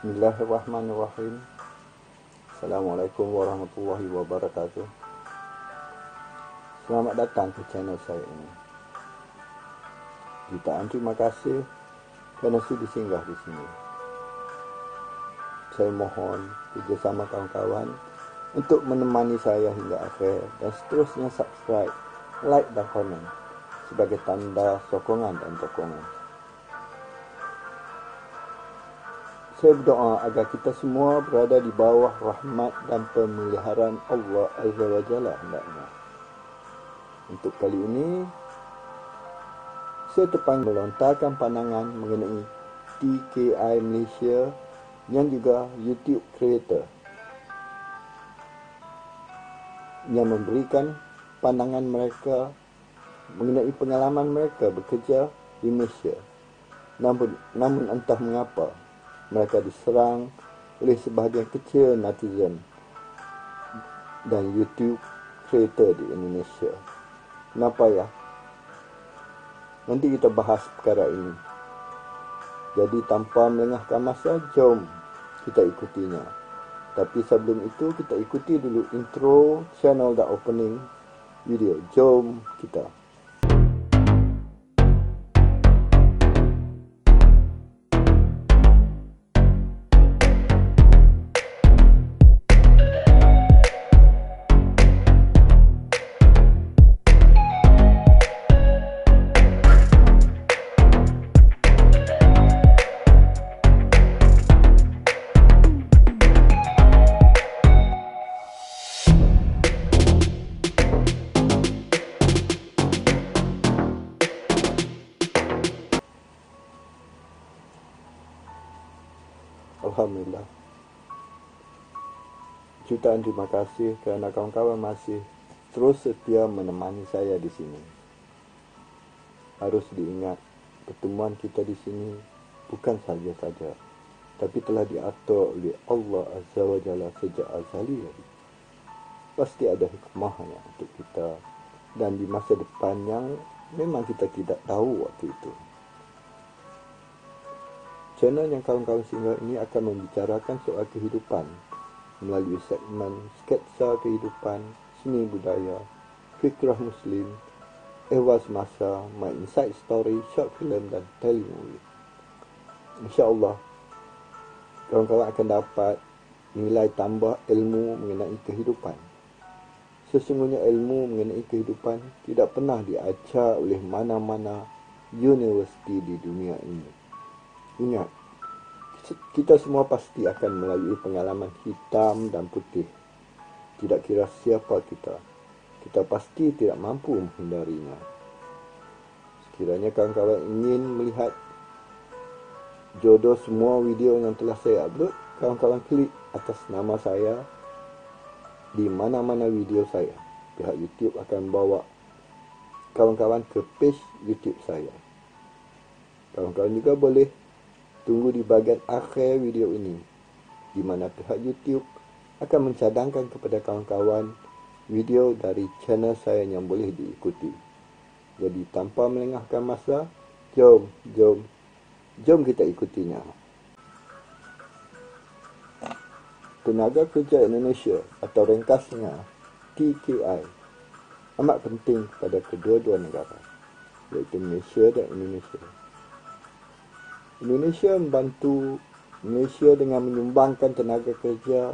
Bismillahirrahmanirrahim. Assalamualaikum warahmatullahi wabarakatuh. Selamat datang ke channel saya ini. Jutaan terima kasih kerana sudi singgah di sini. Saya mohon kerjasama kawan-kawan untuk menemani saya hingga akhir dan seterusnya subscribe, like dan komen sebagai tanda sokongan dan dukungan. Saya berdoa agar kita semua berada di bawah rahmat dan pemeliharaan Allah Azza wa Jalla hendaknya. Untuk kali ini, saya terpanggil melontarkan pandangan mengenai TKI Malaysia yang juga YouTube creator, yang memberikan pandangan mereka mengenai pengalaman mereka bekerja di Malaysia. Namun entah mengapa mereka diserang oleh sebahagian kecil netizen dan YouTube creator di Indonesia. Kenapa ya? Nanti kita bahas perkara ini. Jadi tanpa melengahkan masa, jom kita ikutinya. Tapi sebelum itu, kita ikuti dulu intro channel dan opening video. Jom kita. Alhamdulillah. Jutaan terima kasih kerana kawan-kawan masih terus setia menemani saya di sini. Harus diingat, pertemuan kita di sini bukan saja-saja, tapi telah diatur oleh Allah Azza wa Jalla sejak azali. Pasti ada hikmahnya untuk kita dan di masa depan yang memang kita tidak tahu waktu itu. Channel yang kawan-kawan singgah ini akan membicarakan soal kehidupan melalui segmen sketsa kehidupan, seni budaya, Fikrah Muslim, Ehwal Semasa, My Inside Story, short film dan telemovie. InsyaAllah, kawan-kawan akan dapat nilai tambah ilmu mengenai kehidupan. Sesungguhnya ilmu mengenai kehidupan tidak pernah diajar oleh mana-mana universiti di dunia ini. Ingat, kita semua pasti akan melalui pengalaman hitam dan putih. Tidak kira siapa kita, kita pasti tidak mampu menghindarinya. Sekiranya kawan-kawan ingin melihat jodoh semua video yang telah saya upload, kawan-kawan klik atas nama saya di mana-mana video saya. Pihak YouTube akan bawa kawan-kawan ke page YouTube saya. Kawan-kawan juga boleh tunggu di bahagian akhir video ini, di mana pihak YouTube akan mencadangkan kepada kawan-kawan video dari channel saya yang boleh diikuti. Jadi tanpa melengahkan masa, jom kita ikutinya. Tenaga kerja Indonesia atau ringkasnya TKI amat penting kepada kedua-dua negara, iaitu Malaysia dan Indonesia. Indonesia membantu Malaysia dengan menyumbangkan tenaga kerja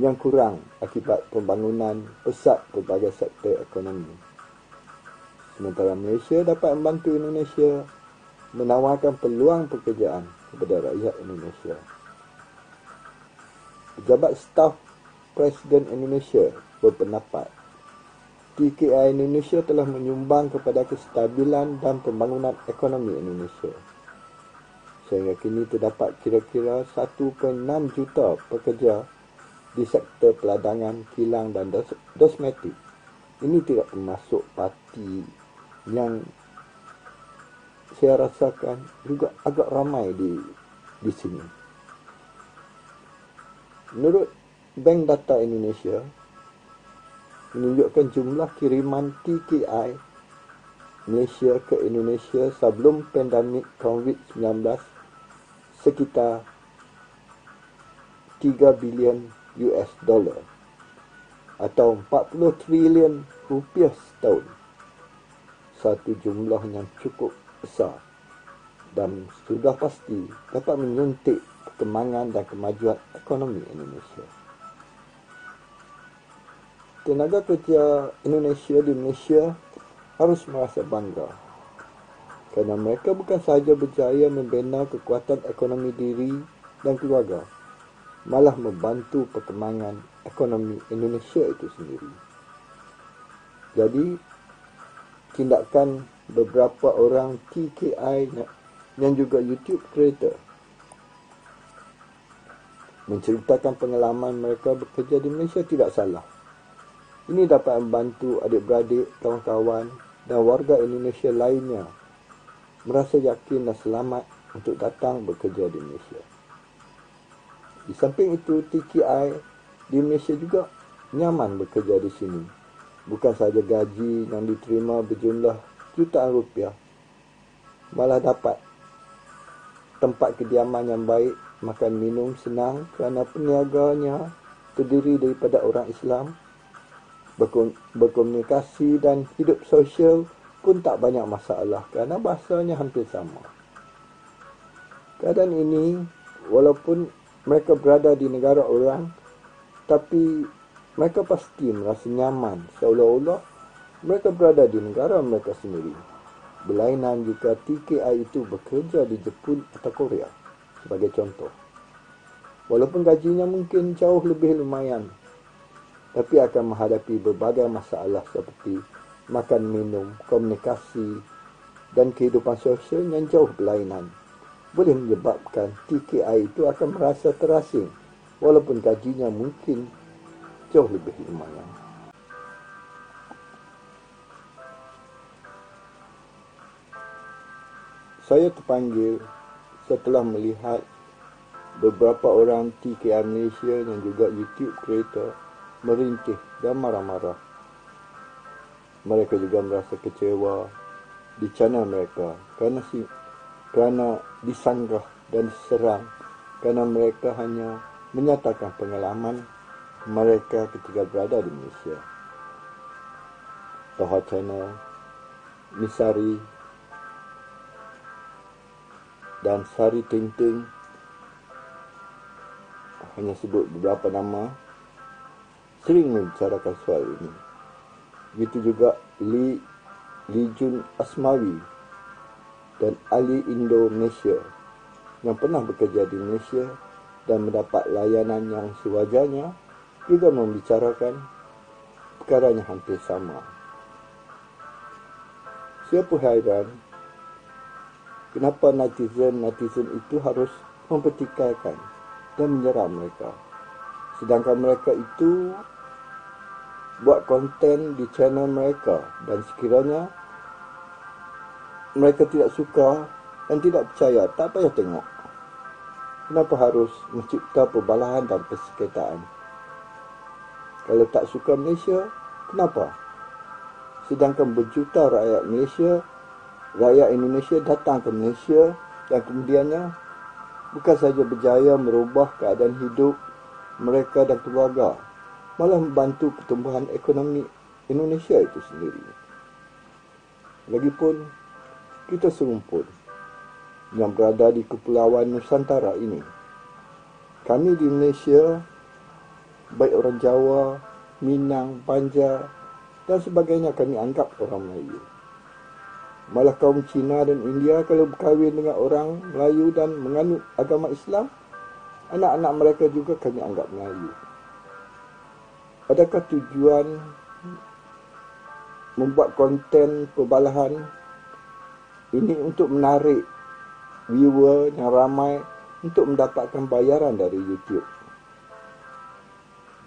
yang kurang akibat pembangunan pesat berbagai sektor ekonomi. Sementara Malaysia dapat membantu Indonesia menawarkan peluang pekerjaan kepada rakyat Indonesia. Pejabat staf Presiden Indonesia berpendapat TKI Indonesia telah menyumbang kepada kestabilan dan pembangunan ekonomi Indonesia. Sehingga kini terdapat kira-kira 1.6 juta pekerja di sektor peladangan, kilang dan kosmetik. Ini tidak termasuk parti yang saya rasakan juga agak ramai di sini. Menurut Bank Data Indonesia, menunjukkan jumlah kiriman TKI Malaysia ke Indonesia sebelum pandemik COVID-19 sekitar 3 bilion US dollar atau 40 trilion rupiah setahun. Satu jumlah yang cukup besar dan sudah pasti dapat menyuntik perkembangan dan kemajuan ekonomi Indonesia. Tenaga kerja Indonesia di Malaysia harus merasa bangga kerana mereka bukan sahaja berjaya membina kekuatan ekonomi diri dan keluarga, malah membantu perkembangan ekonomi Indonesia itu sendiri. Jadi, tindakan beberapa orang TKI yang juga YouTube creator menceritakan pengalaman mereka bekerja di Malaysia tidak salah. Ini dapat membantu adik-beradik, kawan-kawan dan warga Indonesia lainnya merasa yakin dan selamat untuk datang bekerja di Malaysia. Di samping itu, TKI di Malaysia juga nyaman bekerja di sini. Bukan sahaja gaji yang diterima berjumlah jutaan rupiah, malah dapat tempat kediaman yang baik, makan minum senang kerana peniaganya terdiri daripada orang Islam. Berkomunikasi dan hidup sosial pun tak banyak masalah kerana bahasanya hampir sama. Keadaan ini, walaupun mereka berada di negara orang, tapi mereka pasti merasa nyaman seolah-olah mereka berada di negara mereka sendiri. Berlainan jika TKI itu bekerja di Jepun atau Korea sebagai contoh. Walaupun gajinya mungkin jauh lebih lumayan, tapi akan menghadapi berbagai masalah seperti makan minum, komunikasi dan kehidupan sosial yang jauh berlainan. Boleh menyebabkan TKI itu akan merasa terasing walaupun gajinya mungkin jauh lebih lumayan. Saya terpanggil setelah melihat beberapa orang TKI Malaysia yang juga YouTube creator merintih dan marah-marah. Mereka juga merasa kecewa di channel mereka kerana disanggah dan diserang kerana mereka hanya menyatakan pengalaman mereka ketika berada di Malaysia. Toha Channel, Miss Sari dan Sari Ting Ting, hanya sebut beberapa nama, sering membicarakan soal ini. Begitu juga Lee Jun Asmawi dan Ali Indo Malaysia yang pernah bekerja di Malaysia dan mendapat layanan yang sewajarnya juga membicarakan perkara yang hampir sama. Siapa hairan kenapa netizen itu harus mempertikaikan dan menyerang mereka, sedangkan mereka itu buat konten di channel mereka dan sekiranya mereka tidak suka dan tidak percaya, tak payah tengok. Kenapa harus mencipta perbalahan dan persengketaan? Kalau tak suka Malaysia, kenapa? Sedangkan berjuta rakyat Indonesia datang ke Malaysia dan kemudiannya bukan sahaja berjaya merubah keadaan hidup mereka dan keluarga, malah membantu pertumbuhan ekonomi Indonesia itu sendiri. Lagipun, kita serumpun yang berada di kepulauan Nusantara ini. Kami di Malaysia, baik orang Jawa, Minang, Banjar dan sebagainya, kami anggap orang Melayu. Malah kaum Cina dan India kalau berkahwin dengan orang Melayu dan menganut agama Islam, anak-anak mereka juga kami anggap Melayu. Adakah tujuan membuat konten perbalahan ini untuk menarik viewer yang ramai untuk mendapatkan bayaran dari YouTube?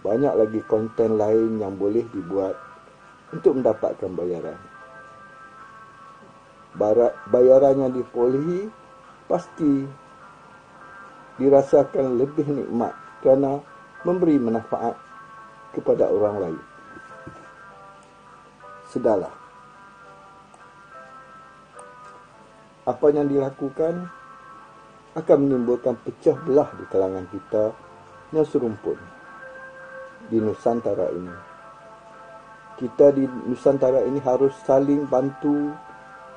Banyak lagi konten lain yang boleh dibuat untuk mendapatkan bayaran. Bayaran yang diperolehi pasti dirasakan lebih nikmat kerana memberi manfaat kepada orang lain. Sudahlah. Apa yang dilakukan akan menimbulkan pecah belah di kalangan kita yang serumpun di Nusantara ini. Kita di Nusantara ini harus saling bantu,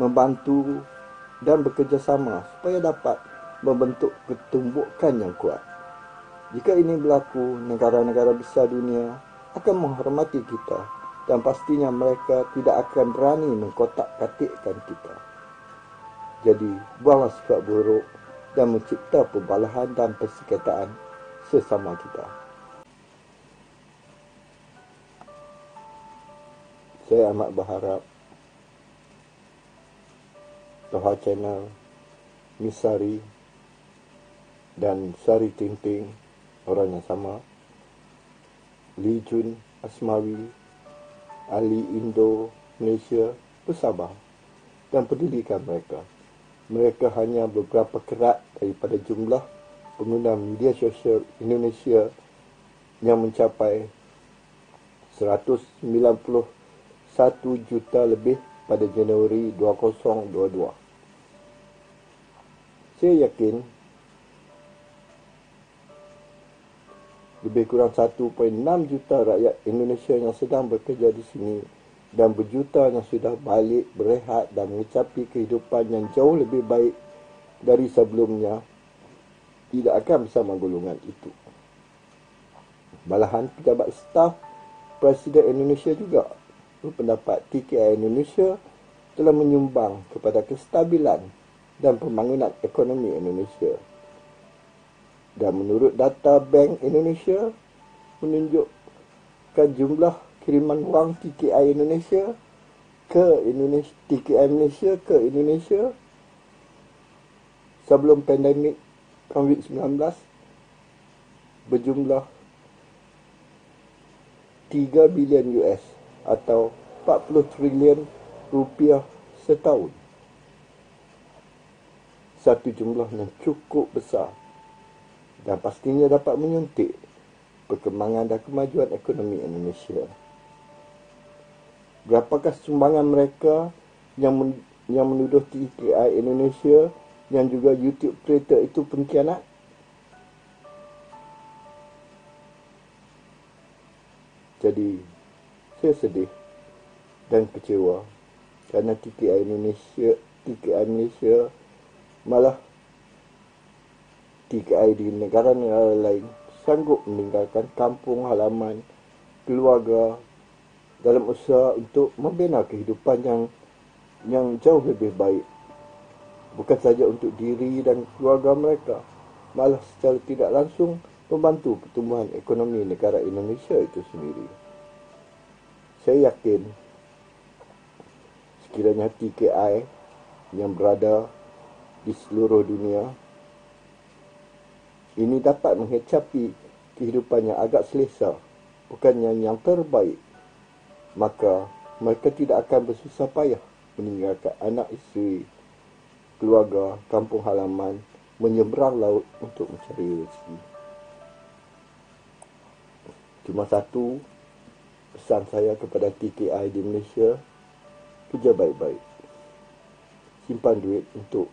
membantu dan bekerjasama supaya dapat membentuk ketumbukan yang kuat. Jika ini berlaku, negara-negara besar dunia akan menghormati kita dan pastinya mereka tidak akan berani mengkotak-katikkan kita. Jadi, buanglah sikap buruk dan mencipta perbalahan dan persengketaan sesama kita. Saya amat berharap Toha Channel, Miss Sari dan Sari Ting Ting, orang yang sama, Lee Jun Asmawi, Ali Indo Malaysia, bersabar dan pedulikan mereka. Mereka hanya beberapa kerat daripada jumlah pengguna media sosial Indonesia yang mencapai 190 1 juta lebih pada Januari 2022. Saya yakin lebih kurang 1.6 juta rakyat Indonesia yang sedang bekerja di sini dan berjuta yang sudah balik berehat dan mencapai kehidupan yang jauh lebih baik dari sebelumnya tidak akan bersama golongan itu. Malahan pejabat staf Presiden Indonesia juga berpendapat TKI Indonesia telah menyumbang kepada kestabilan dan pembangunan ekonomi Indonesia. Dan menurut data Bank Indonesia menunjukkan jumlah kiriman wang TKI Indonesia ke Indonesia, TKI Malaysia ke Indonesia sebelum pandemik COVID-19 berjumlah 3 bilion US atau 40 triliun rupiah setahun. Satu jumlah yang cukup besar dan pastinya dapat menyuntik perkembangan dan kemajuan ekonomi Indonesia. Berapakah sumbangan mereka yang menuduh TKI Indonesia yang juga YouTube creator itu pengkhianat? Jadi, saya sedih dan kecewa kerana TKI Malaysia malah TKI di negara-negara lain sanggup meninggalkan kampung halaman keluarga dalam usaha untuk membina kehidupan yang jauh lebih baik, bukan saja untuk diri dan keluarga mereka, malah secara tidak langsung membantu pertumbuhan ekonomi negara Indonesia itu sendiri. Saya yakin sekiranya TKI yang berada di seluruh dunia ini dapat menghicapi kehidupan yang agak selesa, bukannya yang terbaik, maka mereka tidak akan bersusah payah meninggalkan anak isteri, keluarga, kampung halaman, menyeberang laut untuk mencari rezeki. Cuma satu pesan saya kepada TKI di Malaysia, kerja baik-baik. Simpan duit untuk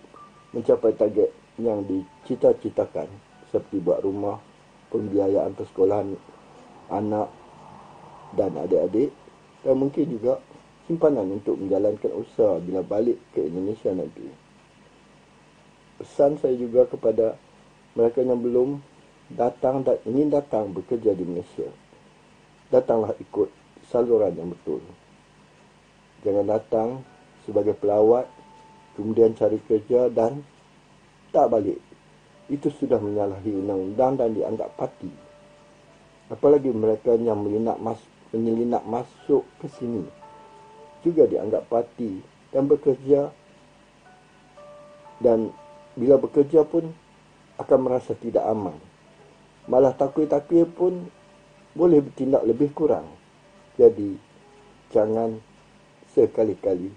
mencapai target yang dicita-citakan seperti buat rumah, pembiayaan persekolahan anak dan adik-adik dan mungkin juga simpanan untuk menjalankan usaha bila balik ke Indonesia nanti. Pesan saya juga kepada mereka yang belum datang dan ingin datang bekerja di Malaysia. Datanglah ikut saluran yang betul. Jangan datang sebagai pelawat, kemudian cari kerja dan tak balik. Itu sudah menyalahi undang-undang dan dianggap parti. Apalagi mereka yang menyelinap masuk ke sini juga dianggap parti dan bekerja. Dan bila bekerja pun akan merasa tidak aman. Malah takut-takut pun boleh bertindak lebih kurang. Jadi, jangan sekali-kali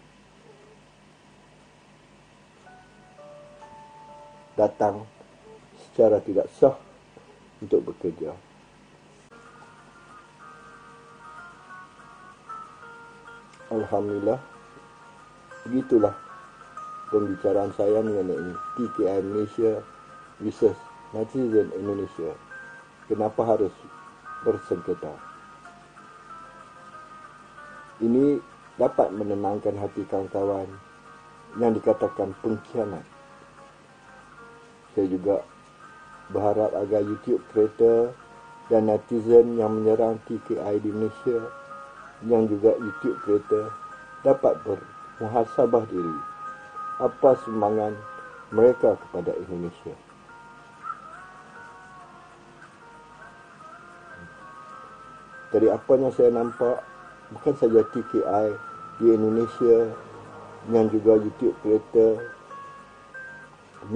datang secara tidak sah untuk bekerja. Alhamdulillah, begitulah pembicaraan saya mengenai TKI Malaysia research netizen Indonesia, kenapa harus bersengketa. Ini dapat menenangkan hati kawan-kawan yang dikatakan pengkhianat. Saya juga berharap agar YouTube creator dan netizen yang menyerang TKI di Malaysia yang juga YouTube creator dapat bermuhasabah diri apa sumbangan mereka kepada Indonesia. Dari apa yang saya nampak, bukan saja TKI di Indonesia yang juga YouTube creator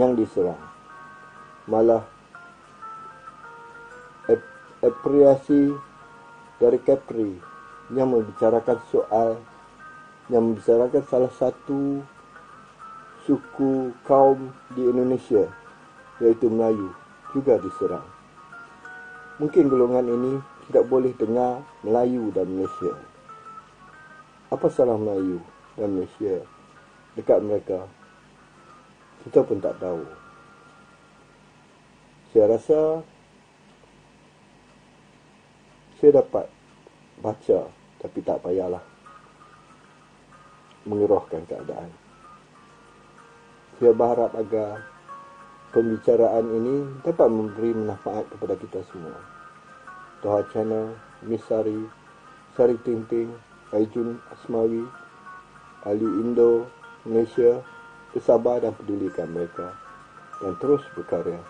yang diserang, malah apresiasi dari Kepri yang membicarakan salah satu suku kaum di Indonesia, iaitu Melayu, juga diserang. Mungkin golongan ini tidak boleh dengar Melayu dan Malaysia. Apa salah Melayu dan Malaysia dekat mereka? Kita pun tak tahu. Saya rasa saya dapat baca, tapi tak payahlah mengerohkan keadaan. Saya berharap agar pembicaraan ini dapat memberi manfaat kepada kita semua. Toha Channel, Miss Sari, Sari Ting Ting, Lee Jun Asmawi, Ali Indo Malaysia, bersabar dan pedulikan mereka dan terus berkarya.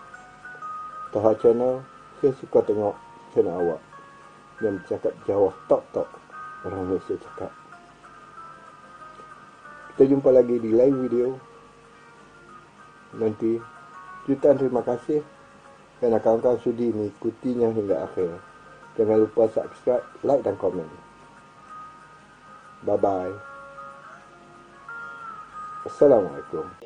Toha Channel, saya suka tengok channel awak yang bercakap jawab tok-tok orang Malaysia cakap. Kita jumpa lagi di live video nanti. Jutaan terima kasih kerana kawan-kawan sudi mengikutinya hingga akhir. Jangan lupa subscribe, like dan komen. Bye-bye. Assalamualaikum.